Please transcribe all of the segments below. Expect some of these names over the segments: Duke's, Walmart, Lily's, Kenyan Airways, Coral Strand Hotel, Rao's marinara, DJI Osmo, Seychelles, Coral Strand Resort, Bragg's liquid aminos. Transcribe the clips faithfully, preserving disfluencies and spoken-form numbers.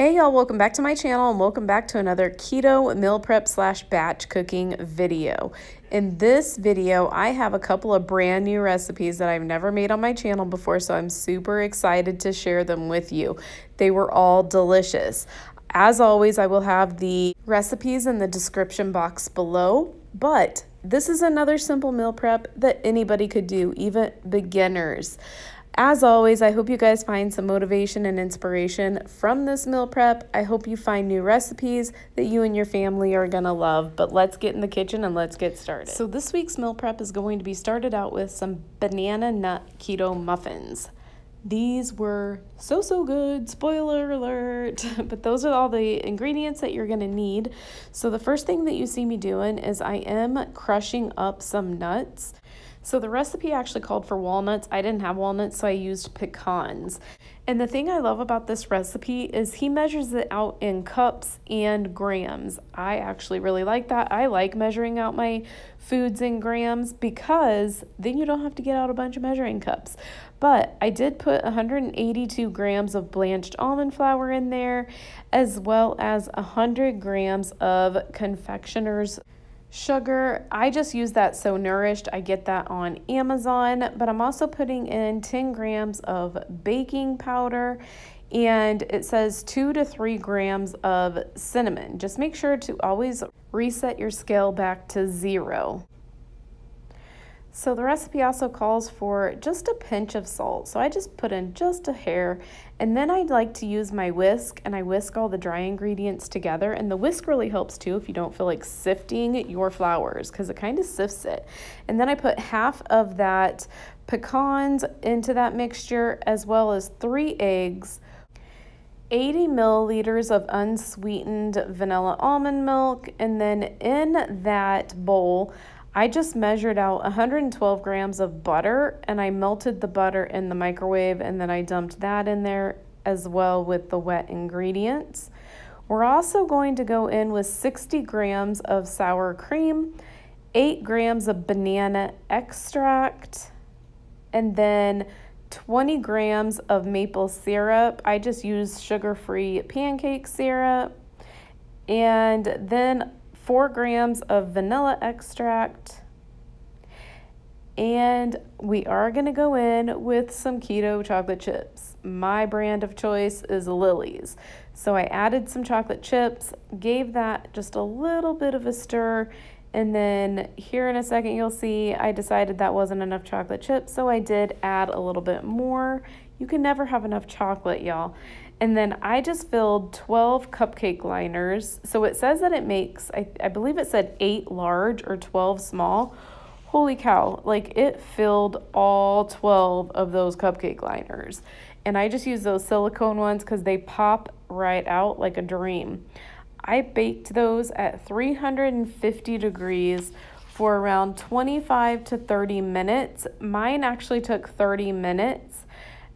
Hey y'all, welcome back to my channel and welcome back to another keto meal prep slash batch cooking video. In this video, I have a couple of brand new recipes that I've never made on my channel before, so I'm super excited to share them with you. They were all delicious. As always, I will have the recipes in the description box below, but this is another simple meal prep that anybody could do, even beginners. As always, I hope you guys find some motivation and inspiration from this meal prep. I hope you find new recipes that you and your family are gonna love, but let's get in the kitchen and let's get started. So this week's meal prep is going to be started out with some banana nut keto muffins. These were so, so good, spoiler alert, but those are all the ingredients that you're gonna need. So the first thing that you see me doing is I am crushing up some nuts. So the recipe actually called for walnuts. I didn't have walnuts, so I used pecans. And the thing I love about this recipe is he measures it out in cups and grams. I actually really like that. I like measuring out my foods in grams because then you don't have to get out a bunch of measuring cups. But I did put one hundred eighty-two grams of blanched almond flour in there, as well as one hundred grams of confectioner's sugar. I just use that So Nourished. I get that on Amazon, but I'm also putting in ten grams of baking powder, and it says two to three grams of cinnamon. Just make sure to always reset your scale back to zero. So the recipe also calls for just a pinch of salt. So I just put in just a hair, and then I'd like to use my whisk, and I whisk all the dry ingredients together. And the whisk really helps too if you don't feel like sifting your flours, because it kind of sifts it. And then I put half of that pecans into that mixture, as well as three eggs, eighty milliliters of unsweetened vanilla almond milk, and then in that bowl, I just measured out one hundred twelve grams of butter, and I melted the butter in the microwave, and then I dumped that in there as well with the wet ingredients. We're also going to go in with sixty grams of sour cream, eight grams of banana extract, and then twenty grams of maple syrup. I just used sugar-free pancake syrup, and then four grams of vanilla extract, and we are gonna go in with some keto chocolate chips. My brand of choice is Lily's. So I added some chocolate chips, gave that just a little bit of a stir, and then here in a second you'll see I decided that wasn't enough chocolate chips, so I did add a little bit more. You can never have enough chocolate, y'all. And then I just filled twelve cupcake liners. So it says that it makes, I, I believe it said eight large or twelve small. Holy cow, like it filled all twelve of those cupcake liners. And I just use those silicone ones because they pop right out like a dream. I baked those at three hundred fifty degrees for around twenty-five to thirty minutes. Mine actually took thirty minutes.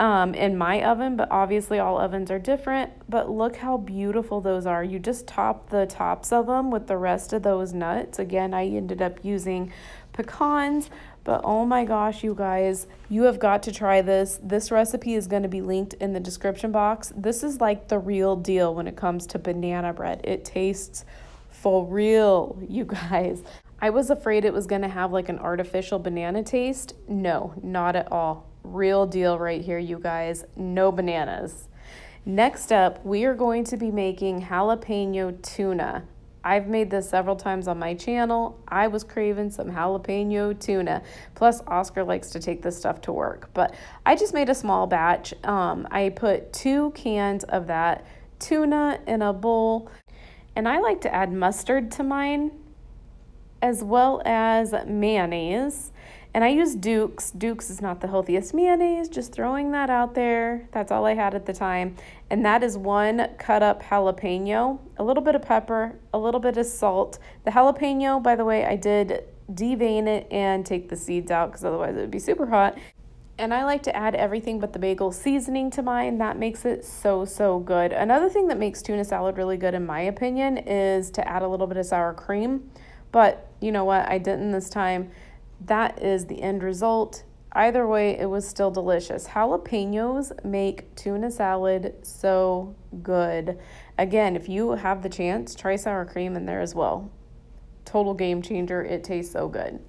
Um, in my oven, but obviously all ovens are different, but look how beautiful those are. You just top the tops of them with the rest of those nuts. Again, I ended up using pecans, but oh my gosh, you guys, you have got to try this. This recipe is going to be linked in the description box. This is like the real deal when it comes to banana bread. It tastes for real, you guys. I was afraid it was going to have like an artificial banana taste. No, not at all. Real deal right here, you guys. No bananas. Next up, we are going to be making jalapeno tuna. I've made this several times on my channel. I was craving some jalapeno tuna. Plus, Oscar likes to take this stuff to work. But I just made a small batch. Um, I put two cans of that tuna in a bowl. And I like to add mustard to mine, as well as mayonnaise. And I use Duke's. Duke's is not the healthiest mayonnaise, just throwing that out there. That's all I had at the time. And that is one cut up jalapeno, a little bit of pepper, a little bit of salt. The jalapeno, by the way, I did devein it and take the seeds out because otherwise it would be super hot. And I like to add everything but the bagel seasoning to mine. That makes it so, so good. Another thing that makes tuna salad really good, in my opinion, is to add a little bit of sour cream. But you know what? I didn't this time. That is the end result. Either way, it was still delicious. Jalapenos make tuna salad so good. Again, if you have the chance, try sour cream in there as well. Total game changer. It tastes so good.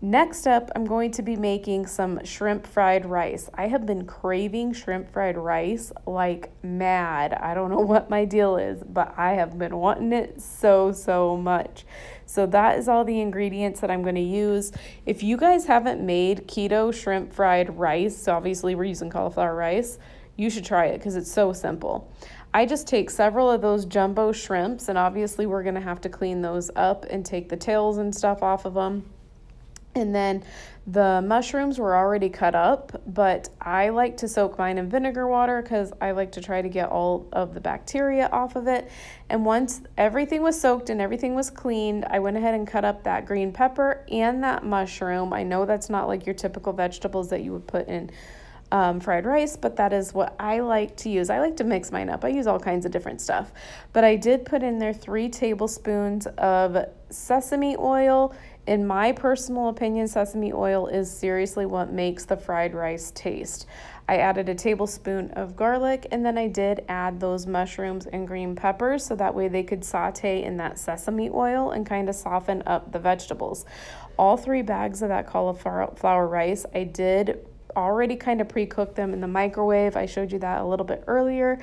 Next up, I'm going to be making some shrimp fried rice. I have been craving shrimp fried rice like mad. I don't know what my deal is, but I have been wanting it so, so much. So that is all the ingredients that I'm going to use. If you guys haven't made keto shrimp fried rice, so obviously we're using cauliflower rice, you should try it because it's so simple. I just take several of those jumbo shrimps, and obviously we're going to have to clean those up and take the tails and stuff off of them. And then the mushrooms were already cut up, but I like to soak mine in vinegar water because I like to try to get all of the bacteria off of it. And once everything was soaked and everything was cleaned, I went ahead and cut up that green pepper and that mushroom. I know that's not like your typical vegetables that you would put in Um, fried rice, but that is what I like to use. I like to mix mine up. I use all kinds of different stuff, but I did put in there three tablespoons of sesame oil. In my personal opinion, sesame oil is seriously what makes the fried rice taste. I added a tablespoon of garlic, and then I did add those mushrooms and green peppers so that way they could saute in that sesame oil and kind of soften up the vegetables. All three bags of that cauliflower rice, I did already kind of pre-cooked them in the microwave. I showed you that a little bit earlier,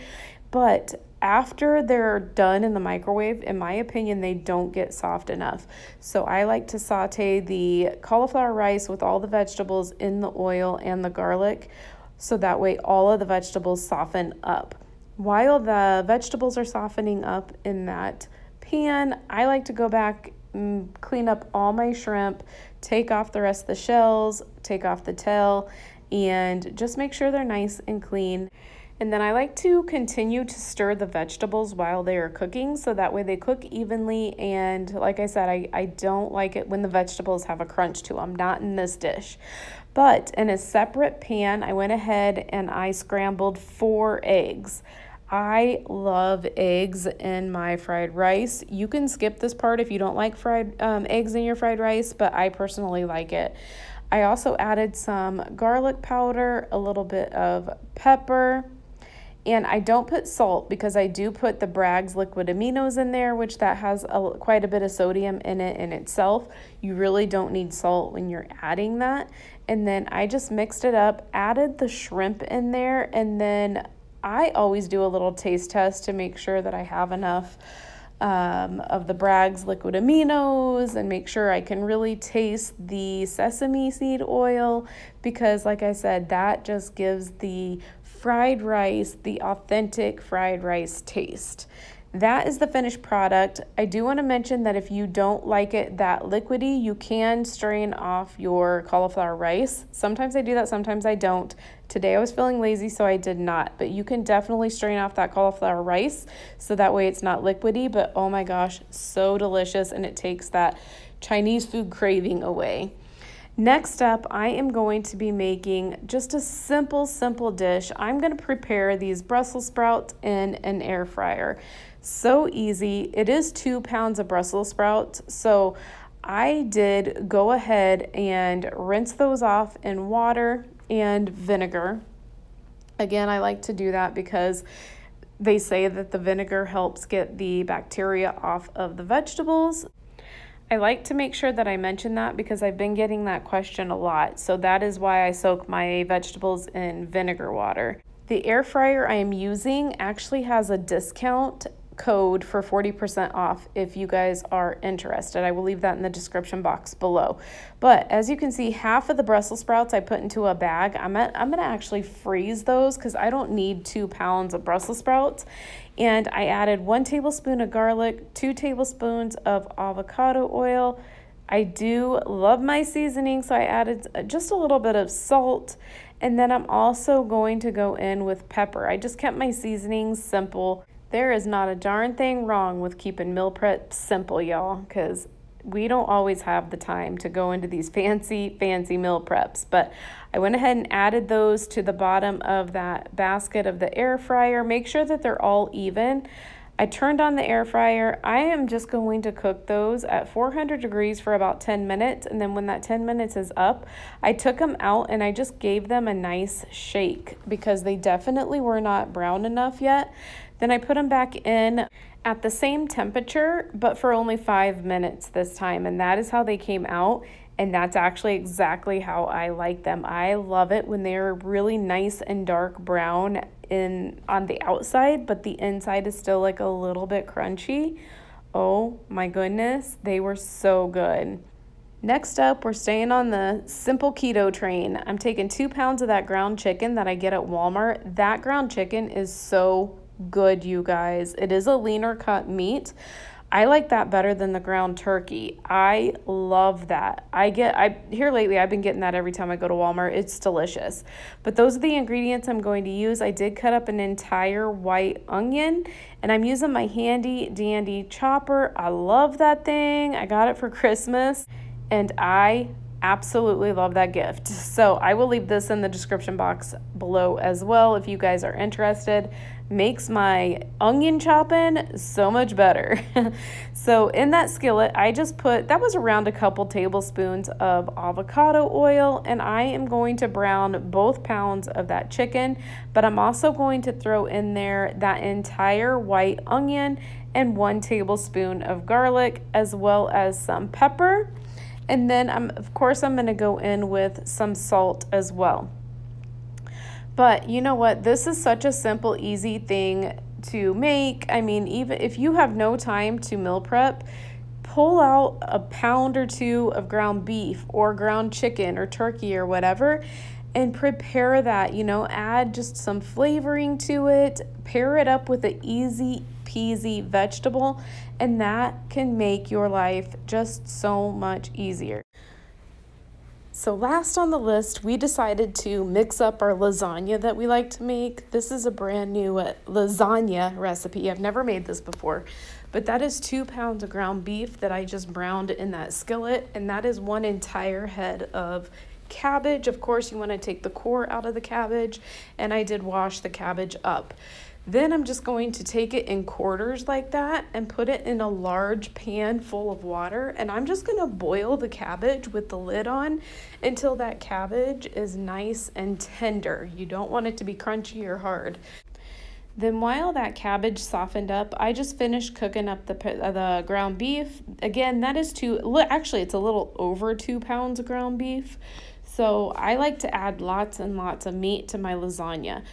but after they're done in the microwave, in my opinion, they don't get soft enough. So I like to saute the cauliflower rice with all the vegetables in the oil and the garlic, so that way all of the vegetables soften up. While the vegetables are softening up in that pan, I like to go back, clean up all my shrimp, take off the rest of the shells, take off the tail, and just make sure they're nice and clean. And then I like to continue to stir the vegetables while they are cooking, so that way they cook evenly. And like I said, I, I don't like it when the vegetables have a crunch to them, not in this dish. But in a separate pan, I went ahead and I scrambled four eggs. I love eggs in my fried rice. You can skip this part if you don't like fried um, eggs in your fried rice, but I personally like it. I also added some garlic powder, a little bit of pepper, and I don't put salt because I do put the Bragg's liquid aminos in there, which that has a, quite a bit of sodium in it in itself. You really don't need salt when you're adding that. And then I just mixed it up, added the shrimp in there, and then I always do a little taste test to make sure that I have enough um, of the Bragg's liquid aminos and make sure I can really taste the sesame seed oil, because like I said, that just gives the fried rice the authentic fried rice taste. That is the finished product. I do want to mention that if you don't like it that liquidy, you can strain off your cauliflower rice. Sometimes I do that, sometimes I don't. Today I was feeling lazy, so I did not. But you can definitely strain off that cauliflower rice, so that way it's not liquidy, but oh my gosh, so delicious, and it takes that Chinese food craving away. Next up, I am going to be making just a simple, simple dish. I'm going to prepare these Brussels sprouts in an air fryer. So easy. It is two pounds of Brussels sprouts. So I did go ahead and rinse those off in water and vinegar. Again, I like to do that because they say that the vinegar helps get the bacteria off of the vegetables. I like to make sure that I mention that because I've been getting that question a lot. So that is why I soak my vegetables in vinegar water. The air fryer I am using actually has a discount code for forty percent off if you guys are interested. I will leave that in the description box below. But as you can see, half of the Brussels sprouts I put into a bag. I'm, at, I'm gonna actually freeze those because I don't need two pounds of Brussels sprouts. And I added one tablespoon of garlic, two tablespoons of avocado oil. I do love my seasoning, so I added just a little bit of salt. And then I'm also going to go in with pepper. I just kept my seasonings simple. There is not a darn thing wrong with keeping meal prep simple, y'all, because we don't always have the time to go into these fancy, fancy meal preps. But I went ahead and added those to the bottom of that basket of the air fryer. Make sure that they're all even. I turned on the air fryer. I am just going to cook those at four hundred degrees for about ten minutes. And then when that ten minutes is up, I took them out and I just gave them a nice shake because they definitely were not brown enough yet. Then I put them back in at the same temperature, but for only five minutes this time. And that is how they came out. And that's actually exactly how I like them. I love it when they're really nice and dark brown in on the outside, but the inside is still like a little bit crunchy. Oh my goodness, they were so good. Next up, we're staying on the simple keto train. I'm taking two pounds of that ground chicken that I get at Walmart. That ground chicken is so good, you guys. It is a leaner cut meat. I like that better than the ground turkey. I love that. I get, I here lately, I've been getting that every time I go to Walmart. It's delicious. But those are the ingredients I'm going to use. I did cut up an entire white onion, and I'm using my handy dandy chopper. I love that thing. I got it for Christmas, and I absolutely love that gift. So I will leave this in the description box below as well if you guys are interested. Makes my onion chopping so much better. So in that skillet, I just put, that was around a couple tablespoons of avocado oil, and I am going to brown both pounds of that chicken, but I'm also going to throw in there that entire white onion and one tablespoon of garlic, as well as some pepper. And then, I'm, of course, I'm going to go in with some salt as well. But you know what? This is such a simple, easy thing to make. I mean, even if you have no time to meal prep, pull out a pound or two of ground beef or ground chicken or turkey or whatever and prepare that, you know, add just some flavoring to it, pair it up with an easy peasy vegetable, and that can make your life just so much easier. So last on the list, we decided to mix up our lasagna that we like to make. This is a brand new lasagna recipe. I've never made this before, but that is two pounds of ground beef that I just browned in that skillet, and that is one entire head of cabbage. Of course, you want to take the core out of the cabbage, and I did wash the cabbage up. Then I'm just going to take it in quarters like that and put it in a large pan full of water. And I'm just going to boil the cabbage with the lid on until that cabbage is nice and tender. You don't want it to be crunchy or hard. Then while that cabbage softened up, I just finished cooking up the, uh, the ground beef. Again, that is two, actually it's a little over two pounds of ground beef. So I like to add lots and lots of meat to my lasagna.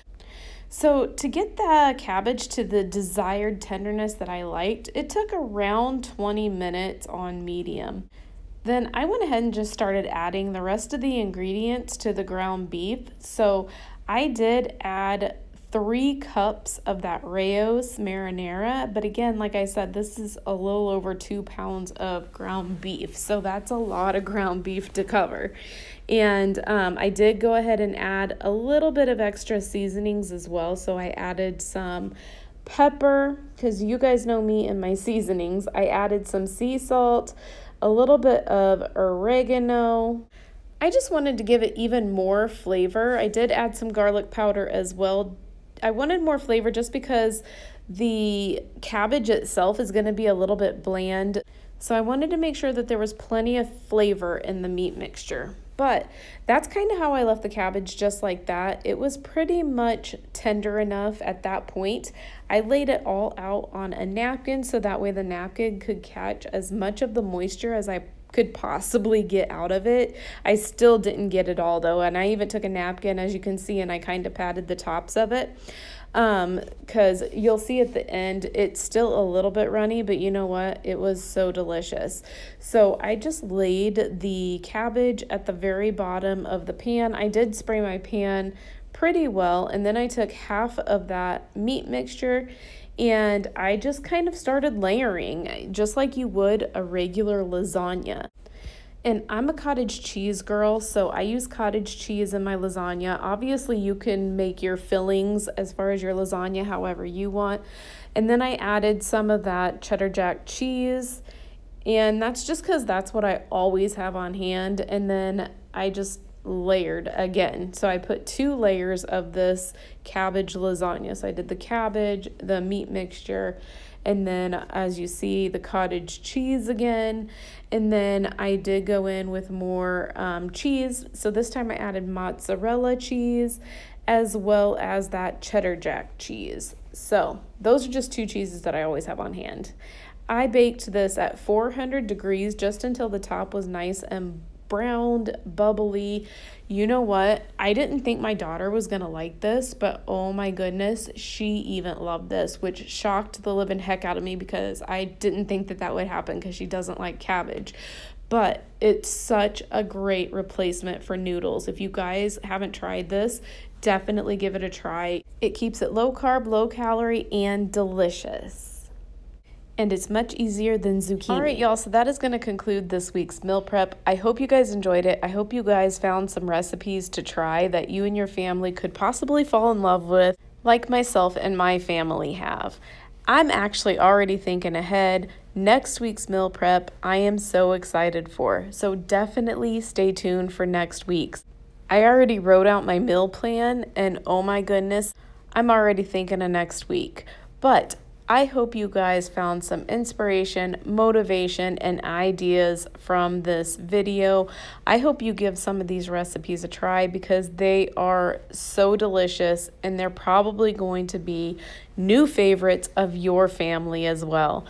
So to get the cabbage to the desired tenderness that I liked, it took around twenty minutes on medium. Then I went ahead and just started adding the rest of the ingredients to the ground beef. So I did add three cups of that Rao's marinara. But again, like I said, this is a little over two pounds of ground beef. So that's a lot of ground beef to cover. And um, I did go ahead and add a little bit of extra seasonings as well. So I added some pepper, because you guys know me and my seasonings. I added some sea salt, a little bit of oregano. I just wanted to give it even more flavor. I did add some garlic powder as well. I wanted more flavor just because the cabbage itself is going to be a little bit bland. So I wanted to make sure that there was plenty of flavor in the meat mixture. But that's kind of how I left the cabbage, just like that. It was pretty much tender enough at that point. I laid it all out on a napkin so that way the napkin could catch as much of the moisture as I could possibly get out of it. I still didn't get it all though, and I even took a napkin, as you can see, and I kind of patted the tops of it. Um, because you'll see at the end, it's still a little bit runny, but you know what? It was so delicious. So I just laid the cabbage at the very bottom of the pan. I did spray my pan pretty well, and then I took half of that meat mixture and I just kind of started layering, just like you would a regular lasagna. And I'm a cottage cheese girl, so I use cottage cheese in my lasagna. Obviously, you can make your fillings as far as your lasagna however you want. And then I added some of that cheddar jack cheese, and that's just because that's what I always have on hand. And then I just layered again. So I put two layers of this cabbage lasagna. So I did the cabbage, the meat mixture, And then as you see, the cottage cheese again. And then I did go in with more um, cheese. So this time I added mozzarella cheese as well as that cheddar jack cheese. So those are just two cheeses that I always have on hand. I baked this at four hundred degrees just until the top was nice and browned, bubbly. You know what? I didn't think my daughter was gonna like this, but oh my goodness, she even loved this, which shocked the living heck out of me because I didn't think that that would happen because she doesn't like cabbage. But it's such a great replacement for noodles. If you guys haven't tried this, definitely give it a try. It keeps it low carb, low calorie, and delicious. And it's much easier than zucchini. All right, y'all, so that is going to conclude this week's meal prep. I hope you guys enjoyed it. I hope you guys found some recipes to try that you and your family could possibly fall in love with, like myself and my family have. I'm actually already thinking ahead. Next week's meal prep, I am so excited for. So definitely stay tuned for next week's. I already wrote out my meal plan, and oh my goodness, I'm already thinking of next week. But I hope you guys found some inspiration, motivation, and ideas from this video. I hope you give some of these recipes a try because they are so delicious and they're probably going to be new favorites of your family as well.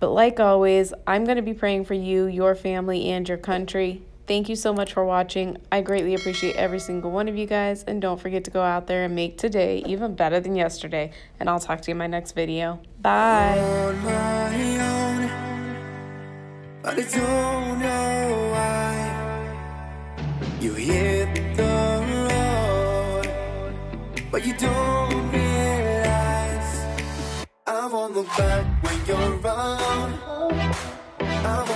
But like always, I'm going to be praying for you, your family, and your country. Thank you so much for watching. I greatly appreciate every single one of you guys. And don't forget to go out there and make today even better than yesterday. And I'll talk to you in my next video. Bye. On my own, but I don't know why. You hit the road, but you don't realize. I'm on the back when you're around. I'm